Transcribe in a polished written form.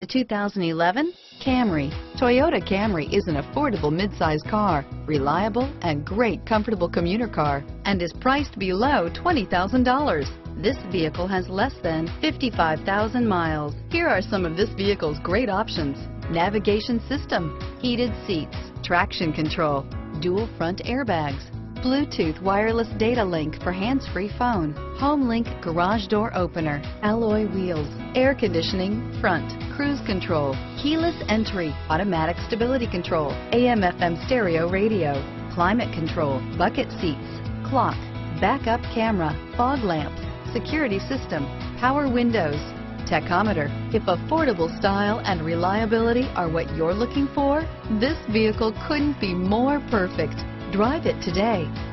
The 2011 Camry. Toyota Camry is an affordable midsize car, reliable and great comfortable commuter car, and is priced below $20,000. This vehicle has less than 55,000 miles. Here are some of this vehicle's great options: navigation system, heated seats, traction control, dual front airbags, Bluetooth wireless data link for hands-free phone, HomeLink garage door opener, alloy wheels, air conditioning front, cruise control, keyless entry, automatic stability control, AM/FM stereo radio, climate control, bucket seats, clock, backup camera, fog lamps, security system, power windows, tachometer. If affordable style and reliability are what you're looking for, this vehicle couldn't be more perfect. Drive it today.